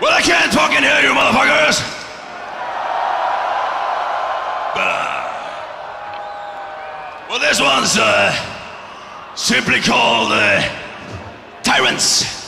Well, I can't fucking hear you, motherfuckers! Well, this one's simply called Tyrants.